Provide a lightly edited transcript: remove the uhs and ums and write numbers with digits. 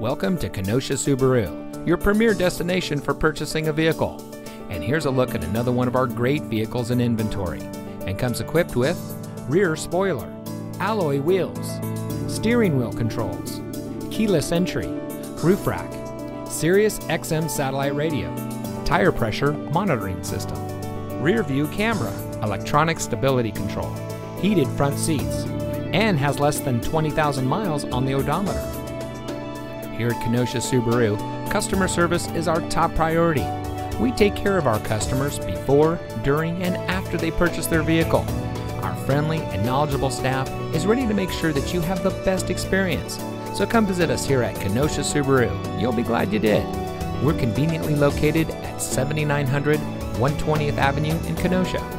Welcome to Kenosha Subaru, your premier destination for purchasing a vehicle. And here's a look at another one of our great vehicles in inventory, and comes equipped with rear spoiler, alloy wheels, steering wheel controls, keyless entry, roof rack, Sirius XM satellite radio, tire pressure monitoring system, rear view camera, electronic stability control, heated front seats, and has less than 20,000 miles on the odometer. Here at Kenosha Subaru, customer service is our top priority. We take care of our customers before, during, and after they purchase their vehicle. Our friendly and knowledgeable staff is ready to make sure that you have the best experience. So come visit us here at Kenosha Subaru. You'll be glad you did. We're conveniently located at 7900 120th Avenue in Kenosha.